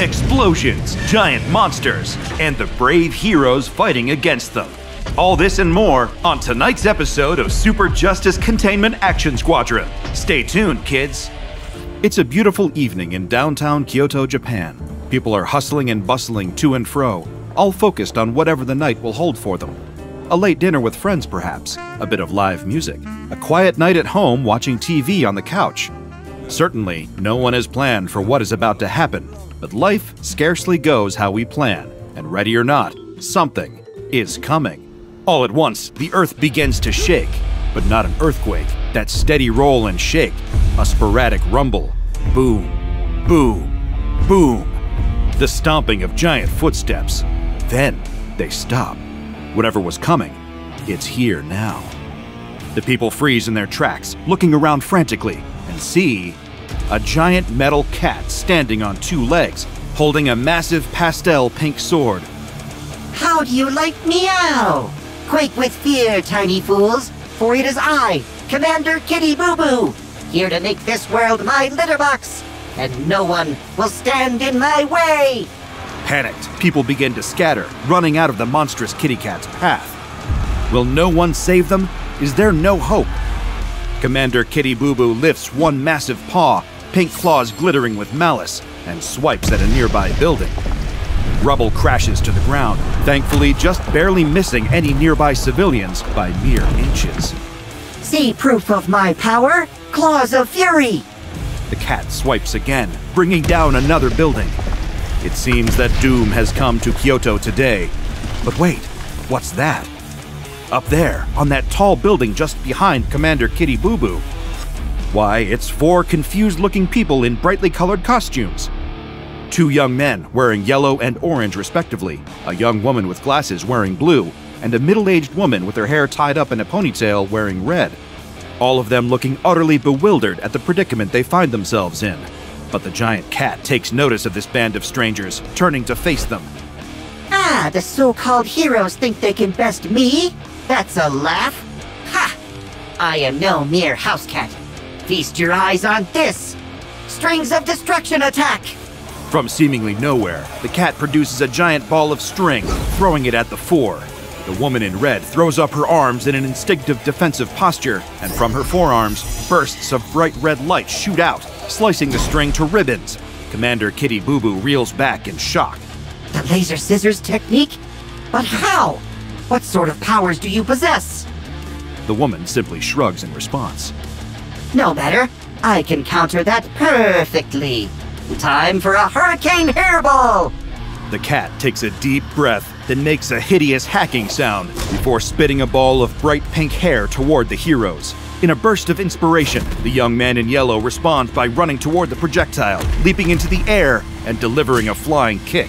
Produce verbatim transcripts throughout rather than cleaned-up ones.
explosions, giant monsters, and the brave heroes fighting against them. All this and more on tonight's episode of Super Justice Containment Action Squadron. Stay tuned, kids. It's a beautiful evening in downtown Kyoto, Japan. People are hustling and bustling to and fro, all focused on whatever the night will hold for them. A late dinner with friends, perhaps, a bit of live music, a quiet night at home watching T V on the couch. Certainly, no one has planned for what is about to happen, but life scarcely goes how we plan, and ready or not, something is coming. All at once, the earth begins to shake, but not an earthquake, that steady roll and shake, a sporadic rumble, boom, boom, boom, the stomping of giant footsteps. Then they stop. Whatever was coming, it's here now. The people freeze in their tracks, looking around frantically, and see a giant metal cat standing on two legs, holding a massive pastel pink sword. How do you like meow? Quake with fear, tiny fools, for it is I, Commander Kitty Boo Boo, here to make this world my litter box, and no one will stand in my way. Panicked, people begin to scatter, running out of the monstrous kitty cat's path. Will no one save them? Is there no hope? Commander Kitty Boo Boo lifts one massive paw, pink claws glittering with malice, and swipes at a nearby building. Rubble crashes to the ground, thankfully just barely missing any nearby civilians by mere inches. See proof of my power? Claws of fury! The cat swipes again, bringing down another building. It seems that doom has come to Kyoto today. But wait, what's that? Up there, on that tall building just behind Commander Kitty Boo Boo. Why, it's four confused-looking people in brightly colored costumes. Two young men wearing yellow and orange respectively, a young woman with glasses wearing blue, and a middle-aged woman with her hair tied up in a ponytail wearing red. All of them looking utterly bewildered at the predicament they find themselves in. But the giant cat takes notice of this band of strangers, turning to face them. Ah, the so-called heroes think they can best me? That's a laugh. Ha! I am no mere house cat. Feast your eyes on this. Strings of destruction attack. From seemingly nowhere, the cat produces a giant ball of string, throwing it at the four. The woman in red throws up her arms in an instinctive defensive posture, and from her forearms, bursts of bright red light shoot out, slicing the string to ribbons. Commander Kitty Boo Boo reels back in shock. The laser scissors technique? But how? What sort of powers do you possess? The woman simply shrugs in response. No matter. I can counter that perfectly. Time for a hurricane hairball! The cat takes a deep breath, then makes a hideous hacking sound before spitting a ball of bright pink hair toward the heroes. In a burst of inspiration, the young man in yellow responds by running toward the projectile, leaping into the air, and delivering a flying kick.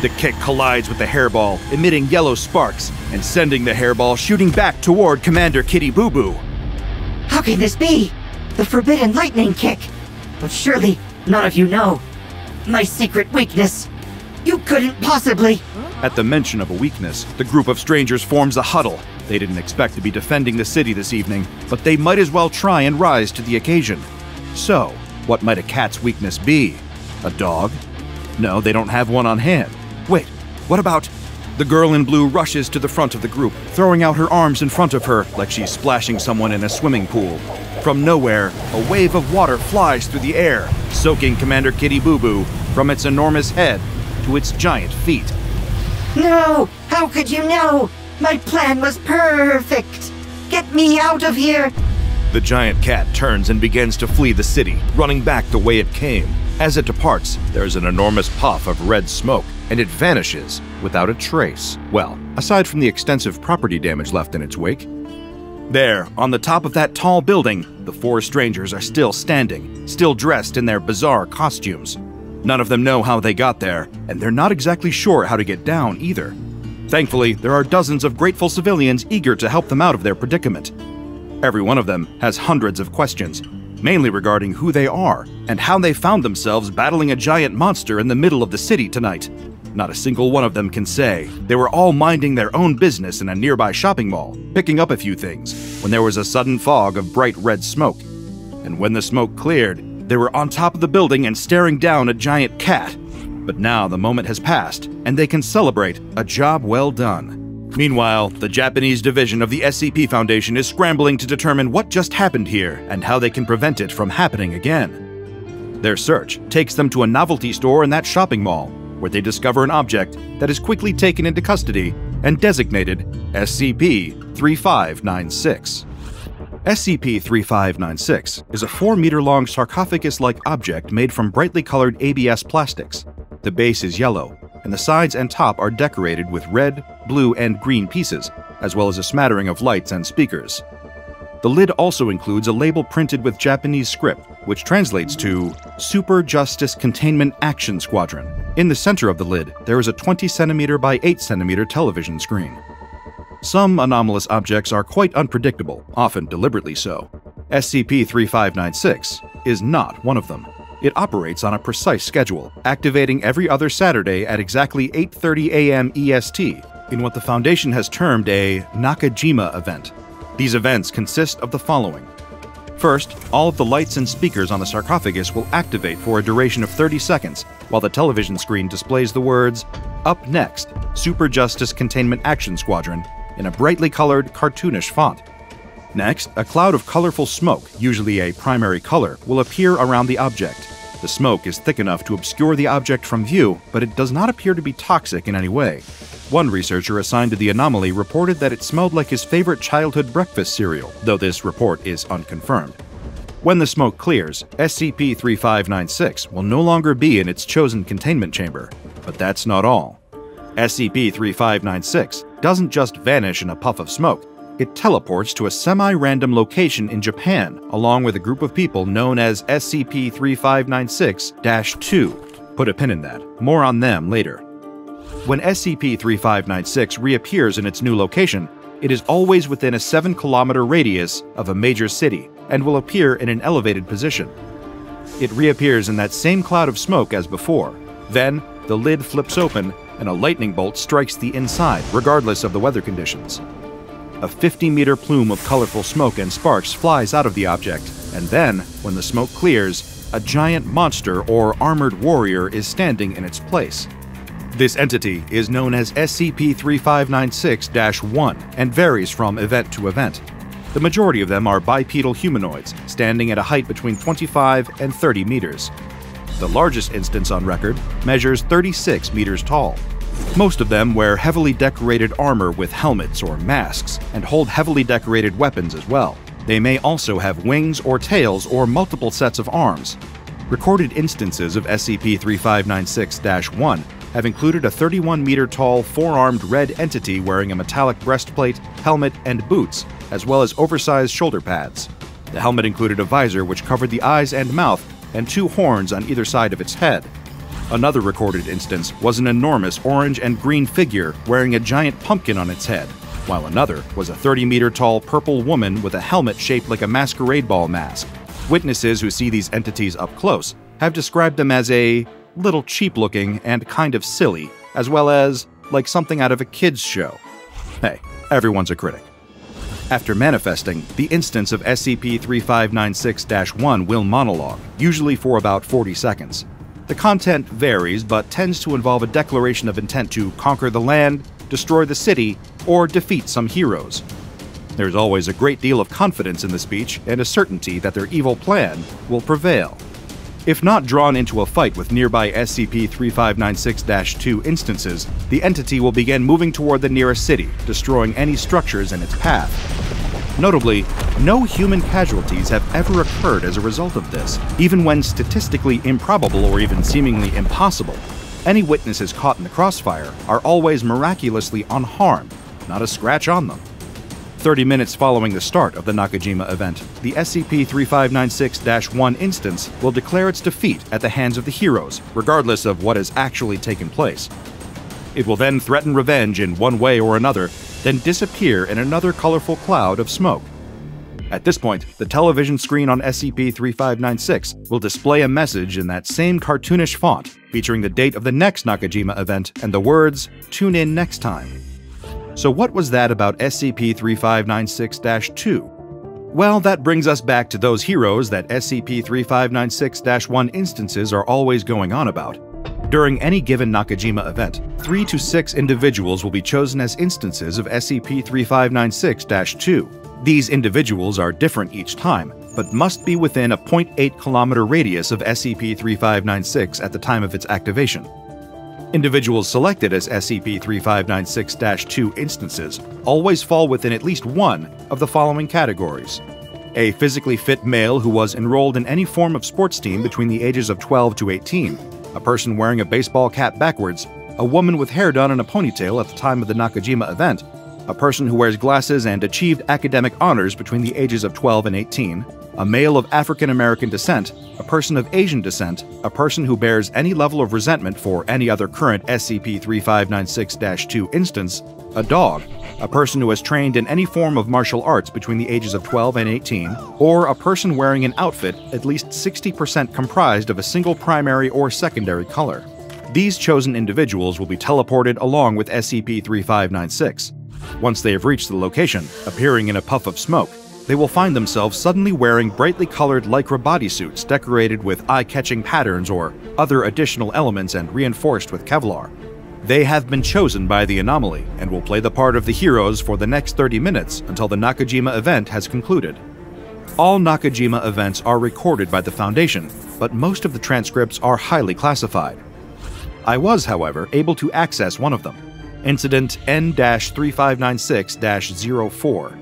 The kick collides with the hairball, emitting yellow sparks, and sending the hairball shooting back toward Commander Kitty Boo Boo. How can this be? The forbidden lightning kick! But surely none of you know my secret weakness. You couldn't possibly... At the mention of a weakness, the group of strangers forms a huddle. They didn't expect to be defending the city this evening, but they might as well try and rise to the occasion. So, what might a cat's weakness be? A dog? No, they don't have one on hand. Wait, what about... The girl in blue rushes to the front of the group, throwing out her arms in front of her like she's splashing someone in a swimming pool. From nowhere, a wave of water flies through the air, soaking Commander Kitty Boo Boo from its enormous head to its giant feet. No! How could you know? My plan was perfect! Get me out of here! The giant cat turns and begins to flee the city, running back the way it came. As it departs, there's an enormous puff of red smoke, and it vanishes without a trace. Well, aside from the extensive property damage left in its wake. There, on the top of that tall building, the four strangers are still standing, still dressed in their bizarre costumes. None of them know how they got there, and they're not exactly sure how to get down either. Thankfully, there are dozens of grateful civilians eager to help them out of their predicament. Every one of them has hundreds of questions, mainly regarding who they are and how they found themselves battling a giant monster in the middle of the city tonight. Not a single one of them can say. They were all minding their own business in a nearby shopping mall, picking up a few things, when there was a sudden fog of bright red smoke. And when the smoke cleared, they were on top of the building and staring down a giant cat. But now the moment has passed, and they can celebrate a job well done. Meanwhile, the Japanese division of the S C P Foundation is scrambling to determine what just happened here and how they can prevent it from happening again. Their search takes them to a novelty store in that shopping mall, where they discover an object that is quickly taken into custody and designated S C P thirty-five ninety-six. S C P thirty-five ninety-six is a four meter long sarcophagus-like object made from brightly colored A B S plastics. The base is yellow, and the sides and top are decorated with red, blue, and green pieces, as well as a smattering of lights and speakers. The lid also includes a label printed with Japanese script, which translates to Super Justice Containment Action Squadron. In the center of the lid, there is a twenty centimeter by eight centimeter television screen. Some anomalous objects are quite unpredictable, often deliberately so. S C P thirty-five ninety-six is not one of them. It operates on a precise schedule, activating every other Saturday at exactly eight thirty a m E S T in what the Foundation has termed a Nakajima event. These events consist of the following. First, all of the lights and speakers on the sarcophagus will activate for a duration of thirty seconds, while the television screen displays the words, "Up next, Super Justice Containment Action Squadron," in a brightly colored, cartoonish font. Next, a cloud of colorful smoke, usually a primary color, will appear around the object. The smoke is thick enough to obscure the object from view, but it does not appear to be toxic in any way. One researcher assigned to the anomaly reported that it smelled like his favorite childhood breakfast cereal, though this report is unconfirmed. When the smoke clears, S C P thirty-five ninety-six will no longer be in its chosen containment chamber. But that's not all. S C P thirty-five ninety-six doesn't just vanish in a puff of smoke. It teleports to a semi-random location in Japan, along with a group of people known as S C P thirty-five ninety-six dash two. Put a pin in that. More on them later. When S C P thirty-five ninety-six reappears in its new location, it is always within a seven kilometer radius of a major city and will appear in an elevated position. It reappears in that same cloud of smoke as before. Then, the lid flips open and a lightning bolt strikes the inside, regardless of the weather conditions. A fifty meter plume of colorful smoke and sparks flies out of the object, and then, when the smoke clears, a giant monster or armored warrior is standing in its place. This entity is known as S C P thirty-five ninety-six dash one and varies from event to event. The majority of them are bipedal humanoids, standing at a height between twenty-five and thirty meters. The largest instance on record measures thirty-six meters tall. Most of them wear heavily decorated armor with helmets or masks and hold heavily decorated weapons as well. They may also have wings or tails or multiple sets of arms. Recorded instances of S C P thirty-five ninety-six dash one have included a thirty-one meter tall four-armed red entity wearing a metallic breastplate, helmet, and boots, as well as oversized shoulder pads. The helmet included a visor which covered the eyes and mouth and two horns on either side of its head. Another recorded instance was an enormous orange and green figure wearing a giant pumpkin on its head, while another was a thirty meter tall purple woman with a helmet shaped like a masquerade ball mask. Witnesses who see these entities up close have described them as a little cheap-looking and kind of silly, as well as like something out of a kids' show. Hey, everyone's a critic. After manifesting, the instance of S C P thirty-five ninety-six dash one will monologue, usually for about forty seconds. The content varies, but tends to involve a declaration of intent to conquer the land, destroy the city, or defeat some heroes. There's always a great deal of confidence in the speech and a certainty that their evil plan will prevail. If not drawn into a fight with nearby S C P thirty-five ninety-six dash two instances, the entity will begin moving toward the nearest city, destroying any structures in its path. Notably, no human casualties have ever occurred as a result of this, even when statistically improbable or even seemingly impossible. Any witnesses caught in the crossfire are always miraculously unharmed, not a scratch on them. thirty minutes following the start of the Nakajima event, the S C P thirty-five ninety-six dash one instance will declare its defeat at the hands of the heroes, regardless of what has actually taken place. It will then threaten revenge in one way or another, then disappear in another colorful cloud of smoke. At this point, the television screen on S C P thirty-five ninety-six will display a message in that same cartoonish font, featuring the date of the next Nakajima event and the words, "Tune in next time." So what was that about S C P thirty-five ninety-six dash two? Well, that brings us back to those heroes that S C P thirty-five ninety-six dash one instances are always going on about. During any given Nakajima event, three to six individuals will be chosen as instances of S C P thirty-five ninety-six dash two. These individuals are different each time, but must be within a zero point eight kilometer radius of S C P thirty-five ninety-six at the time of its activation. Individuals selected as S C P thirty-five ninety-six dash two instances always fall within at least one of the following categories. A physically fit male who was enrolled in any form of sports team between the ages of twelve to eighteen, a person wearing a baseball cap backwards, a woman with hair done in a ponytail at the time of the Nakajima event, a person who wears glasses and achieved academic honors between the ages of twelve and eighteen, a male of African American descent, a person of Asian descent, a person who bears any level of resentment for any other current S C P thirty-five ninety-six dash two instance, a dog, a person who has trained in any form of martial arts between the ages of twelve and eighteen, or a person wearing an outfit at least sixty percent comprised of a single primary or secondary color. These chosen individuals will be teleported along with S C P thirty-five ninety-six. Once they have reached the location, appearing in a puff of smoke, they will find themselves suddenly wearing brightly colored lycra bodysuits decorated with eye-catching patterns or other additional elements and reinforced with Kevlar. They have been chosen by the anomaly and will play the part of the heroes for the next thirty minutes until the Nakajima event has concluded. All Nakajima events are recorded by the Foundation, but most of the transcripts are highly classified. I was, however, able to access one of them, Incident N thirty-five ninety-six dash zero four.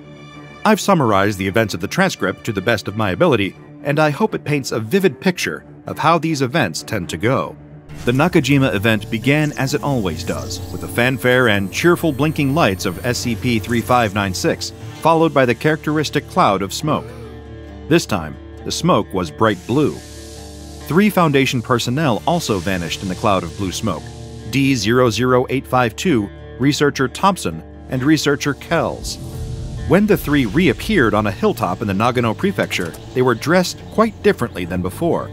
I've summarized the events of the transcript to the best of my ability, and I hope it paints a vivid picture of how these events tend to go. The Nakajima event began as it always does, with the fanfare and cheerful blinking lights of S C P thirty-five ninety-six, followed by the characteristic cloud of smoke. This time, the smoke was bright blue. Three Foundation personnel also vanished in the cloud of blue smoke: D zero zero eight five two, researcher Thompson, and researcher Kells. When the three reappeared on a hilltop in the Nagano Prefecture, they were dressed quite differently than before.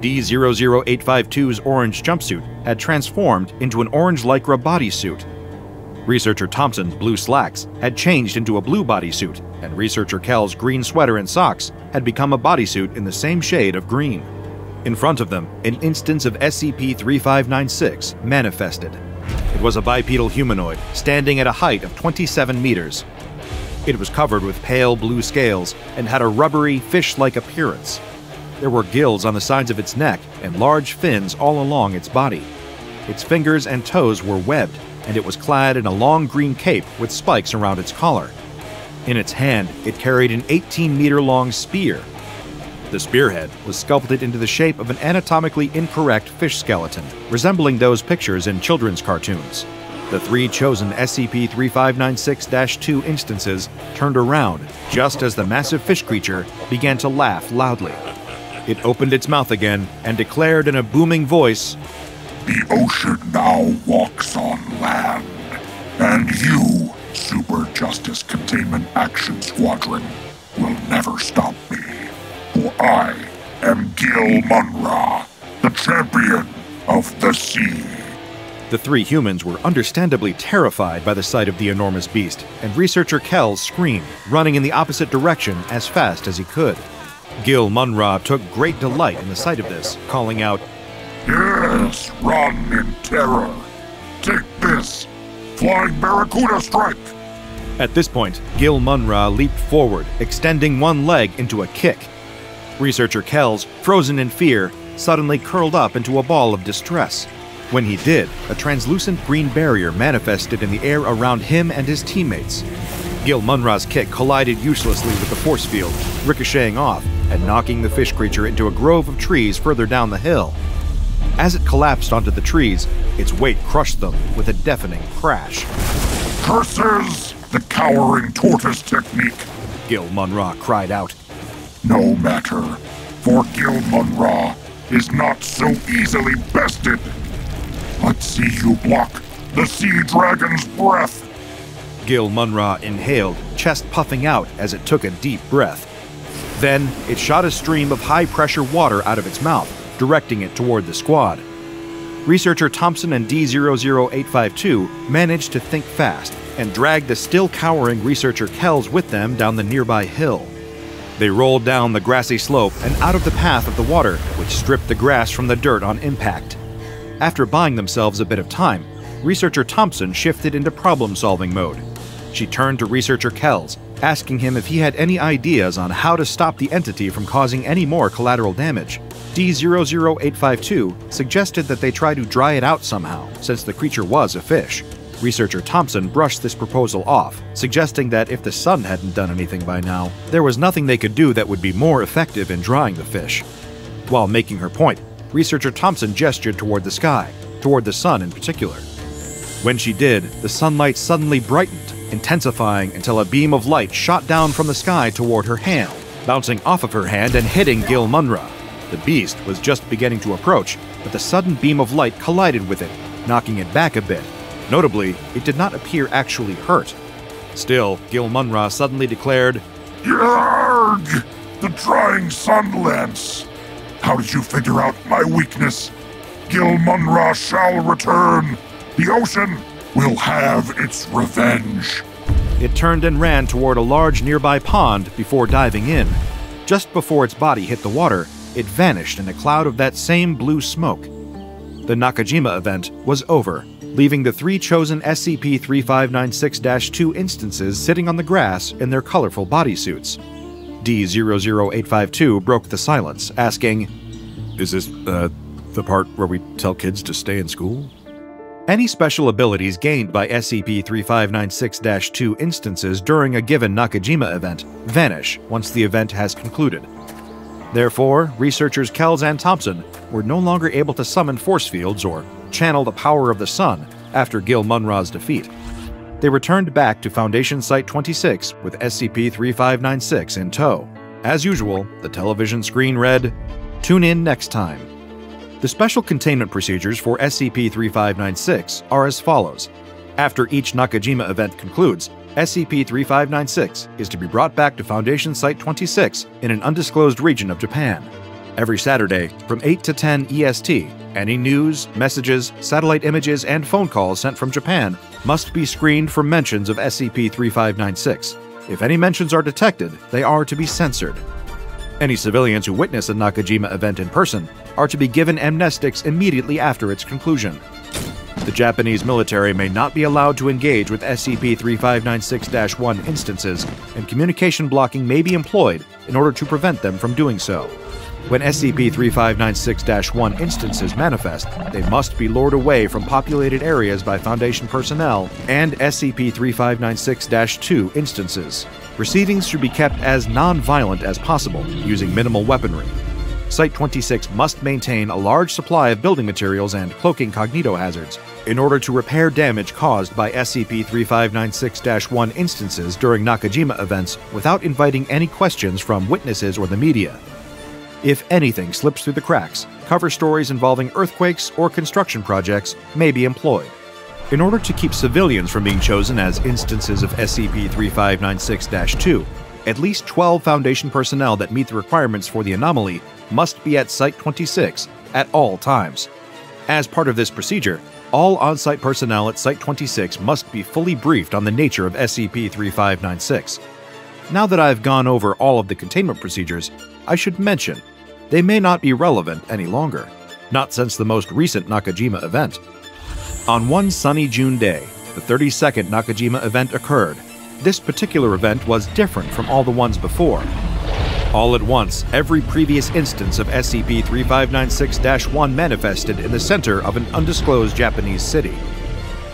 D zero zero eight five two's orange jumpsuit had transformed into an orange lycra bodysuit. Researcher Thompson's blue slacks had changed into a blue bodysuit, and researcher Kells' green sweater and socks had become a bodysuit in the same shade of green. In front of them, an instance of S C P thirty-five ninety-six manifested. It was a bipedal humanoid standing at a height of twenty-seven meters. It was covered with pale blue scales and had a rubbery, fish-like appearance. There were gills on the sides of its neck and large fins all along its body. Its fingers and toes were webbed, and it was clad in a long green cape with spikes around its collar. In its hand, it carried an eighteen-meter-long spear. The spearhead was sculpted into the shape of an anatomically incorrect fish skeleton, resembling those pictures in children's cartoons. The three chosen S C P thirty-five ninety-six dash two instances turned around just as the massive fish creature began to laugh loudly. It opened its mouth again and declared in a booming voice, "The ocean now walks on land, and you, Super Justice Containment Action Squadron, will never stop me. For I am Gil Munra, the champion of the sea." The three humans were understandably terrified by the sight of the enormous beast, and researcher Kells screamed, running in the opposite direction as fast as he could. Gil Munra took great delight in the sight of this, calling out, "Yes, run in terror! Take this! Flying Barracuda strike!" At this point, Gil Munra leaped forward, extending one leg into a kick. Researcher Kells, frozen in fear, suddenly curled up into a ball of distress. When he did, a translucent green barrier manifested in the air around him and his teammates. Gil Munra's kick collided uselessly with the force field, ricocheting off and knocking the fish creature into a grove of trees further down the hill. As it collapsed onto the trees, its weight crushed them with a deafening crash. "Curses! The cowering tortoise technique!" Gil Munra cried out. "No matter, for Gil Munra is not so easily bested. Let's see you block the sea dragon's breath." Gil Munra inhaled, chest puffing out as it took a deep breath. Then it shot a stream of high-pressure water out of its mouth, directing it toward the squad. Researcher Thompson and D zero zero eight five two managed to think fast and dragged the still cowering researcher Kells with them down the nearby hill. They rolled down the grassy slope and out of the path of the water, which stripped the grass from the dirt on impact. After buying themselves a bit of time, Researcher Thompson shifted into problem-solving mode. She turned to Researcher Kells, asking him if he had any ideas on how to stop the entity from causing any more collateral damage. D zero zero eight five two suggested that they try to dry it out somehow, since the creature was a fish. Researcher Thompson brushed this proposal off, suggesting that if the sun hadn't done anything by now, there was nothing they could do that would be more effective in drying the fish. While making her point, Researcher Thompson gestured toward the sky, toward the sun in particular. When she did, the sunlight suddenly brightened, intensifying until a beam of light shot down from the sky toward her hand, bouncing off of her hand and hitting Gil Munra. The beast was just beginning to approach, but the sudden beam of light collided with it, knocking it back a bit. Notably, it did not appear actually hurt. Still, Gil Munra suddenly declared, "Yarg! The drying sun lamps! How did you figure out my weakness? Gil Munra shall return! The ocean will have its revenge!" It turned and ran toward a large nearby pond before diving in. Just before its body hit the water, it vanished in a cloud of that same blue smoke. The Nakajima event was over, leaving the three chosen S C P thirty-five ninety-six dash two instances sitting on the grass in their colorful bodysuits. D zero zero eight five two broke the silence, asking, "Is this, uh, the part where we tell kids to stay in school?" Any special abilities gained by S C P thirty-five ninety-six dash two instances during a given Nakajima event vanish once the event has concluded. Therefore, researchers Kells and Thompson were no longer able to summon force fields or channel the power of the sun after Gil Munra's defeat. They returned back to Foundation Site twenty-six with S C P thirty-five ninety-six in tow. As usual, the television screen read, "Tune in next time." The special containment procedures for S C P thirty-five ninety-six are as follows. After each Nakajima event concludes, S C P thirty-five ninety-six is to be brought back to Foundation Site twenty-six in an undisclosed region of Japan. Every Saturday, from eight to ten E S T, any news, messages, satellite images, and phone calls sent from Japan must be screened for mentions of S C P thirty-five ninety-six. If any mentions are detected, they are to be censored. Any civilians who witness a Nakajima event in person are to be given amnestics immediately after its conclusion. The Japanese military may not be allowed to engage with S C P thirty-five ninety-six dash one instances, and communication blocking may be employed in order to prevent them from doing so. When S C P thirty-five ninety-six dash one instances manifest, they must be lured away from populated areas by Foundation personnel and S C P thirty-five ninety-six dash two instances. Proceedings should be kept as non-violent as possible, using minimal weaponry. Site twenty-six must maintain a large supply of building materials and cloaking cognito hazards in order to repair damage caused by S C P thirty-five ninety-six dash one instances during Nakajima events without inviting any questions from witnesses or the media. If anything slips through the cracks, cover stories involving earthquakes or construction projects may be employed. In order to keep civilians from being chosen as instances of S C P thirty-five ninety-six dash two, at least twelve Foundation personnel that meet the requirements for the anomaly must be at Site twenty-six at all times. As part of this procedure, all on-site personnel at Site twenty-six must be fully briefed on the nature of S C P thirty-five ninety-six. Now that I've gone over all of the containment procedures, I should mention they may not be relevant any longer, not since the most recent Nakajima event. On one sunny June day, the thirty-second Nakajima event occurred. This particular event was different from all the ones before. All at once, every previous instance of S C P thirty-five ninety-six dash one manifested in the center of an undisclosed Japanese city.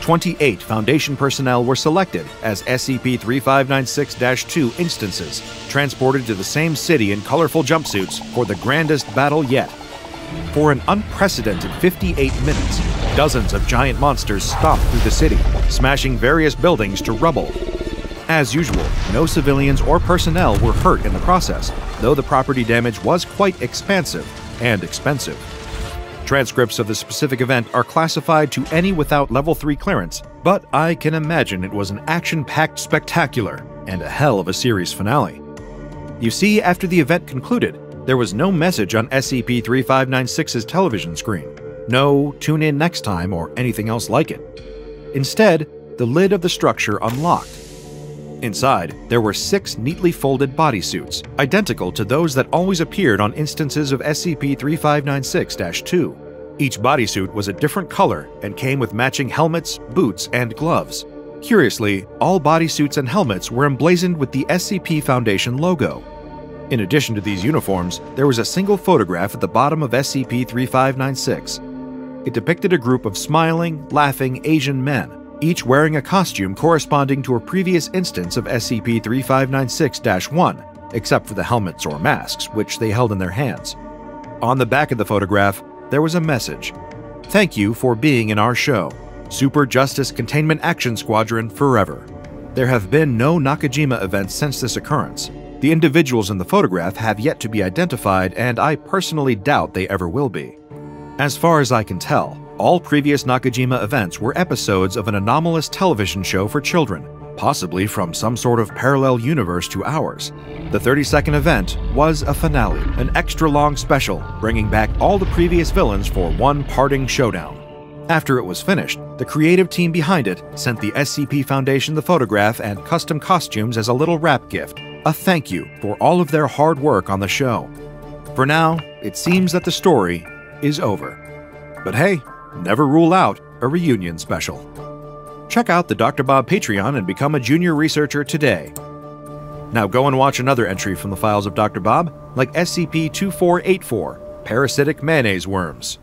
twenty-eight Foundation personnel were selected as S C P thirty-five ninety-six dash two instances, transported to the same city in colorful jumpsuits for the grandest battle yet. For an unprecedented fifty-eight minutes, dozens of giant monsters stomped through the city, smashing various buildings to rubble. As usual, no civilians or personnel were hurt in the process, though the property damage was quite expansive and expensive. Transcripts of the specific event are classified to any without Level three clearance, but I can imagine it was an action-packed spectacular and a hell of a series finale. You see, after the event concluded, there was no message on S C P thirty-five ninety-six's television screen. No "tune in next time" or anything else like it. Instead, the lid of the structure unlocked. Inside, there were six neatly folded bodysuits, identical to those that always appeared on instances of S C P thirty-five ninety-six dash two. Each bodysuit was a different color and came with matching helmets, boots, and gloves. Curiously, all bodysuits and helmets were emblazoned with the S C P Foundation logo. In addition to these uniforms, there was a single photograph at the bottom of S C P thirty-five ninety-six. It depicted a group of smiling, laughing Asian men, each wearing a costume corresponding to a previous instance of S C P thirty-five ninety-six dash one, except for the helmets or masks, which they held in their hands. On the back of the photograph, there was a message. "Thank you for being in our show. Super Justice Containment Action Squadron forever." There have been no Nakajima events since this occurrence. The individuals in the photograph have yet to be identified, and I personally doubt they ever will be. As far as I can tell, all previous Nakajima events were episodes of an anomalous television show for children, possibly from some sort of parallel universe to ours. The thirty-second event was a finale, an extra-long special, bringing back all the previous villains for one parting showdown. After it was finished, the creative team behind it sent the S C P Foundation the photograph and custom costumes as a little wrap gift, a thank you for all of their hard work on the show. For now, it seems that the story is over. But hey, never rule out a reunion special. Check out the Doctor Bob Patreon and become a junior researcher today. Now go and watch another entry from the files of Doctor Bob, like S C P twenty-four eighty-four, Parasitic Mayonnaise Worms.